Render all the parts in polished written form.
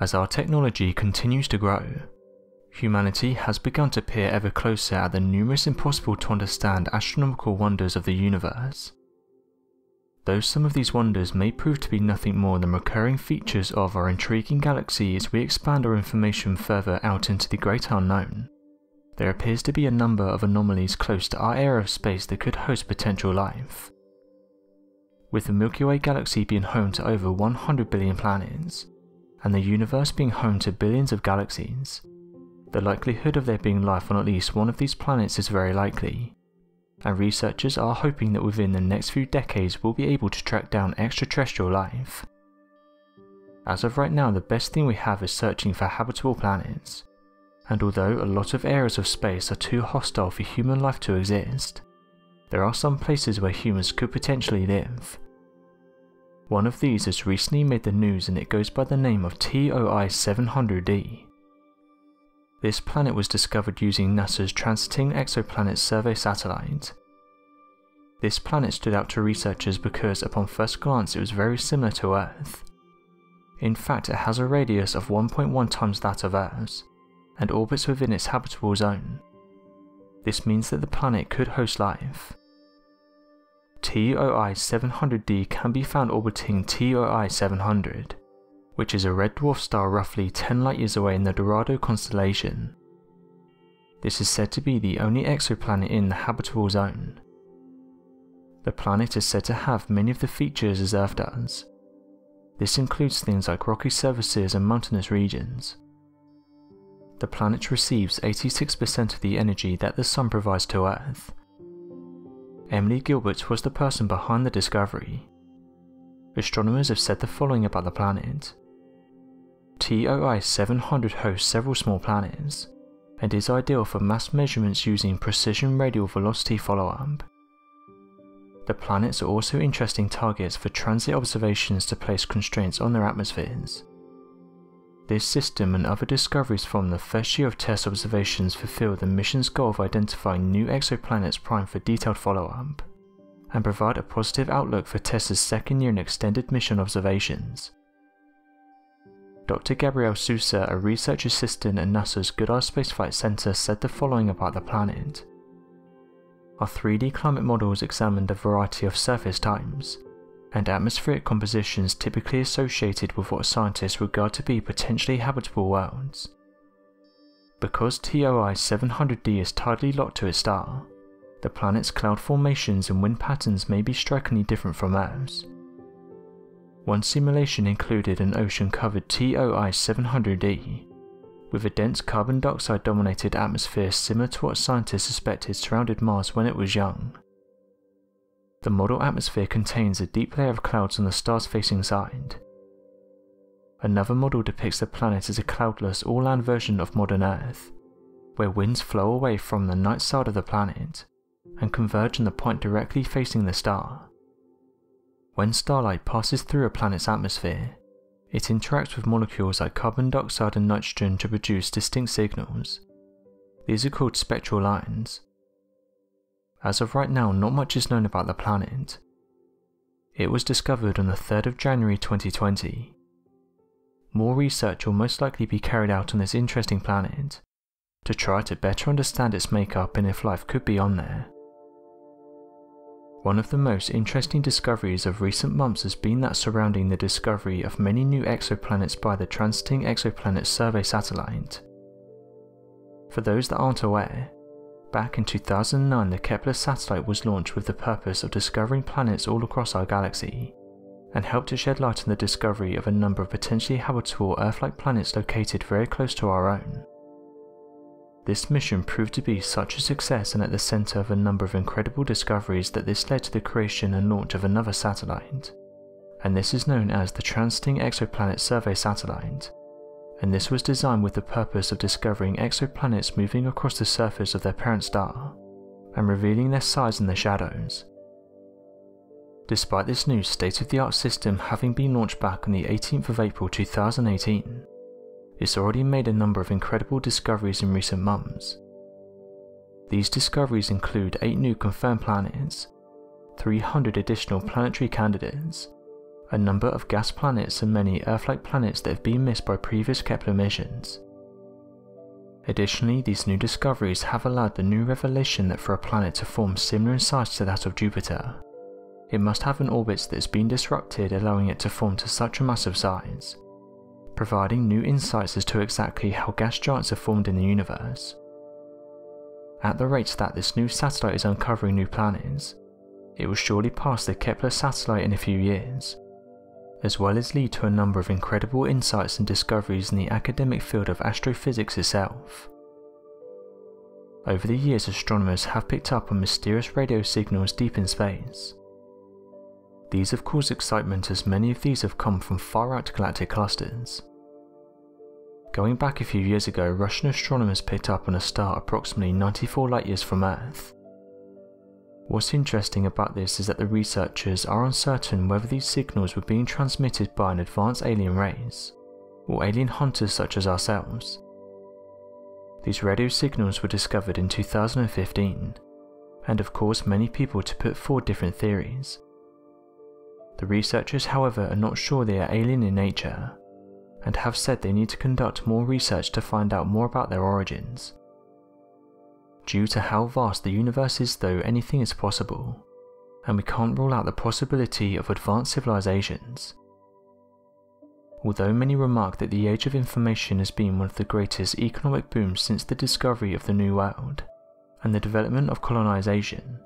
As our technology continues to grow, humanity has begun to peer ever closer at the numerous impossible to understand astronomical wonders of the universe. Though some of these wonders may prove to be nothing more than recurring features of our intriguing galaxy as we expand our information further out into the great unknown, there appears to be a number of anomalies close to our area of space that could host potential life. With the Milky Way galaxy being home to over 100 billion planets, and the universe being home to billions of galaxies, the likelihood of there being life on at least one of these planets is very likely, and researchers are hoping that within the next few decades we'll be able to track down extraterrestrial life. As of right now, the best thing we have is searching for habitable planets, and although a lot of areas of space are too hostile for human life to exist, there are some places where humans could potentially live. One of these has recently made the news and it goes by the name of TOI 700d. This planet was discovered using NASA's Transiting Exoplanet Survey Satellite. This planet stood out to researchers because upon first glance it was very similar to Earth. In fact, it has a radius of 1.1 times that of Earth's, and orbits within its habitable zone. This means that the planet could host life. TOI 700d can be found orbiting TOI 700. Which is a red dwarf star roughly 10 light years away in the Dorado constellation. This is said to be the only exoplanet in the habitable zone. The planet is said to have many of the features as Earth does. This includes things like rocky surfaces and mountainous regions. The planet receives 86% of the energy that the Sun provides to Earth. Emily Gilbert was the person behind the discovery. Astronomers have said the following about the planet. TOI 700 hosts several small planets, and is ideal for mass measurements using precision radial velocity follow-up. The planets are also interesting targets for transit observations to place constraints on their atmospheres. This system and other discoveries from the first year of TESS observations fulfill the mission's goal of identifying new exoplanets primed for detailed follow-up, and provide a positive outlook for TESS's second year in extended mission observations. Dr. Gabrielle Sousa, a research assistant at NASA's Goddard Space Flight Center, said the following about the planet. Our 3D climate models examined a variety of surface types and atmospheric compositions typically associated with what scientists regard to be potentially habitable worlds. Because TOI 700d is tidally locked to its star, the planet's cloud formations and wind patterns may be strikingly different from Earth's. One simulation included an ocean-covered TOI 700d, with a dense carbon dioxide-dominated atmosphere similar to what scientists suspected surrounded Mars when it was young. The model atmosphere contains a deep layer of clouds on the star's facing side. Another model depicts the planet as a cloudless, all-land version of modern Earth, where winds flow away from the night side of the planet and converge on the point directly facing the star. When starlight passes through a planet's atmosphere, it interacts with molecules like carbon dioxide and nitrogen to produce distinct signals. These are called spectral lines. As of right now, not much is known about the planet. It was discovered on the 3rd of January 2020. More research will most likely be carried out on this interesting planet, to try to better understand its makeup and if life could be on there. One of the most interesting discoveries of recent months has been that surrounding the discovery of many new exoplanets by the Transiting Exoplanet Survey Satellite. For those that aren't aware, back in 2009 the Kepler satellite was launched with the purpose of discovering planets all across our galaxy, and helped to shed light on the discovery of a number of potentially habitable Earth-like planets located very close to our own. This mission proved to be such a success and at the centre of a number of incredible discoveries that this led to the creation and launch of another satellite, and this is known as the Transiting Exoplanet Survey Satellite, and this was designed with the purpose of discovering exoplanets moving across the surface of their parent star, and revealing their size in the shadows. Despite this new state-of-the-art system having been launched back on the 18th of April 2018, it's already made a number of incredible discoveries in recent months. These discoveries include 8 new confirmed planets, 300 additional planetary candidates, a number of gas planets and many Earth-like planets that have been missed by previous Kepler missions. Additionally, these new discoveries have allowed the new revelation that for a planet to form similar in size to that of Jupiter, it must have an orbit that has been disrupted, allowing it to form to such a massive size, providing new insights as to exactly how gas giants are formed in the universe. At the rate that this new satellite is uncovering new planets, it will surely pass the Kepler satellite in a few years, as well as lead to a number of incredible insights and discoveries in the academic field of astrophysics itself. Over the years, astronomers have picked up on mysterious radio signals deep in space. These have caused excitement, as many of these have come from far-out galactic clusters. Going back a few years ago, Russian astronomers picked up on a star approximately 94 light-years from Earth. What's interesting about this is that the researchers are uncertain whether these signals were being transmitted by an advanced alien race, or alien hunters such as ourselves. These radio signals were discovered in 2015, and have caused many people to put forward different theories. The researchers, however, are not sure they are alien in nature, and have said they need to conduct more research to find out more about their origins. Due to how vast the universe is, though, anything is possible, and we can't rule out the possibility of advanced civilizations. Although many remark that the age of information has been one of the greatest economic booms since the discovery of the New World and the development of colonization,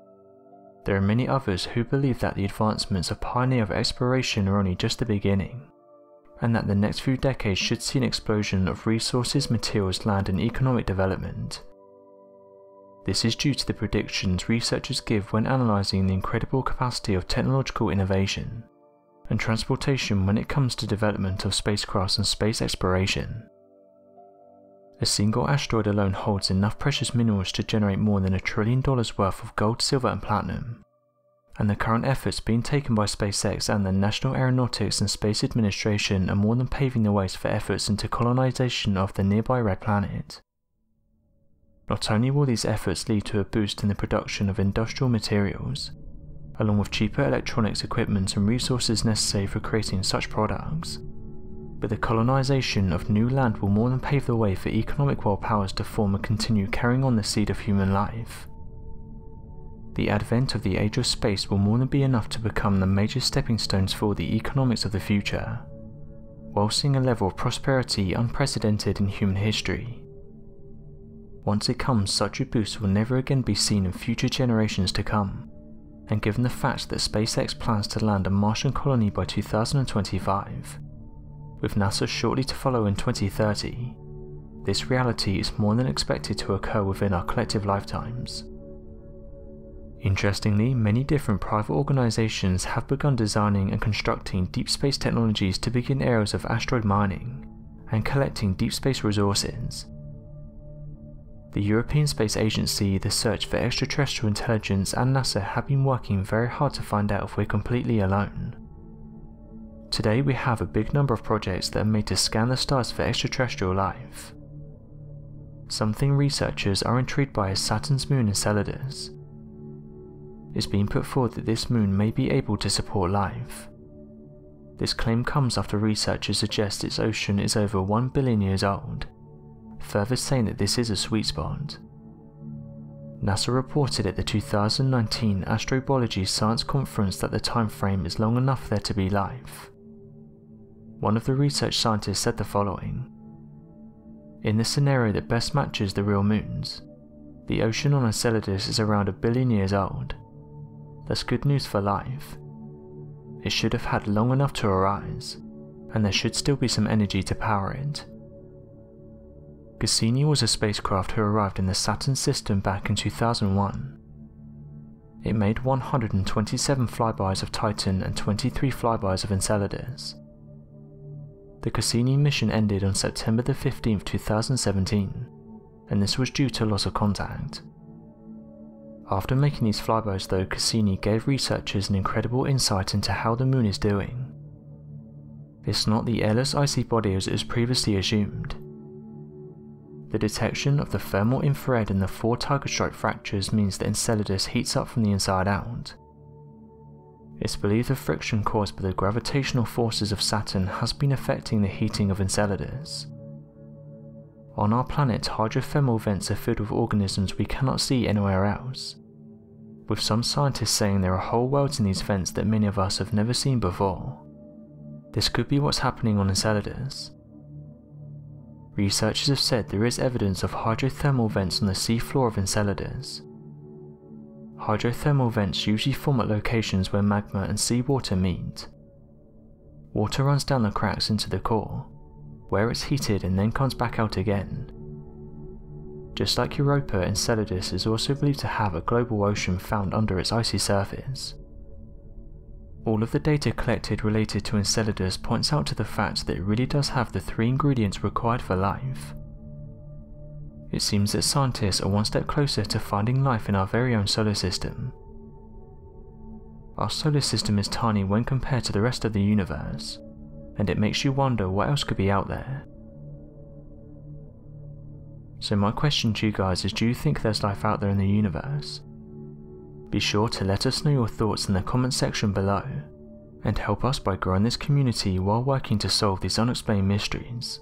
there are many others who believe that the advancements of pioneer exploration are only just the beginning, and that the next few decades should see an explosion of resources, materials, land and economic development. This is due to the predictions researchers give when analysing the incredible capacity of technological innovation and transportation when it comes to development of spacecrafts and space exploration. A single asteroid alone holds enough precious minerals to generate more than $1 trillion worth of gold, silver and platinum, and the current efforts being taken by SpaceX and the National Aeronautics and Space Administration are more than paving the ways for efforts into colonisation of the nearby red planet. Not only will these efforts lead to a boost in the production of industrial materials, along with cheaper electronics equipment and resources necessary for creating such products, but the colonisation of new land will more than pave the way for economic world powers to form and continue carrying on the seed of human life. The advent of the age of space will more than be enough to become the major stepping stones for the economics of the future, while seeing a level of prosperity unprecedented in human history. Once it comes, such a boost will never again be seen in future generations to come, and given the fact that SpaceX plans to land a Martian colony by 2025, with NASA shortly to follow in 2030, this reality is more than expected to occur within our collective lifetimes. Interestingly, many different private organisations have begun designing and constructing deep space technologies to begin eras of asteroid mining and collecting deep space resources. The European Space Agency, the Search for Extraterrestrial Intelligence and NASA have been working very hard to find out if we're completely alone. Today we have a big number of projects that are made to scan the stars for extraterrestrial life. Something researchers are intrigued by is Saturn's moon Enceladus. It's been put forward that this moon may be able to support life. This claim comes after researchers suggest its ocean is over 1 billion years old, further saying that this is a sweet spot. NASA reported at the 2019 Astrobiology Science Conference that the time frame is long enough there to be life. One of the research scientists said the following: "In the scenario that best matches the real moons, the ocean on Enceladus is around 1 billion years old. That's good news for life. It should have had long enough to arise, and there should still be some energy to power it." Cassini was a spacecraft who arrived in the Saturn system back in 2001. It made 127 flybys of Titan and 23 flybys of Enceladus. The Cassini mission ended on September the 15th, 2017, and this was due to loss of contact. After making these flybys though, Cassini gave researchers an incredible insight into how the moon is doing. It's not the airless icy body as it was previously assumed. The detection of the thermal infrared and the 4 tiger stripe fractures means that Enceladus heats up from the inside out. It's believed the friction caused by the gravitational forces of Saturn has been affecting the heating of Enceladus. On our planet, hydrothermal vents are filled with organisms we cannot see anywhere else, with some scientists saying there are whole worlds in these vents that many of us have never seen before. This could be what's happening on Enceladus. Researchers have said there is evidence of hydrothermal vents on the seafloor of Enceladus. Hydrothermal vents usually form at locations where magma and seawater meet. Water runs down the cracks into the core, where it's heated and then comes back out again. Just like Europa, Enceladus is also believed to have a global ocean found under its icy surface. All of the data collected related to Enceladus points out to the fact that it really does have the three ingredients required for life. It seems that scientists are one step closer to finding life in our very own solar system. Our solar system is tiny when compared to the rest of the universe, and it makes you wonder what else could be out there. So my question to you guys is, do you think there's life out there in the universe? Be sure to let us know your thoughts in the comment section below, and help us by growing this community while working to solve these unexplained mysteries.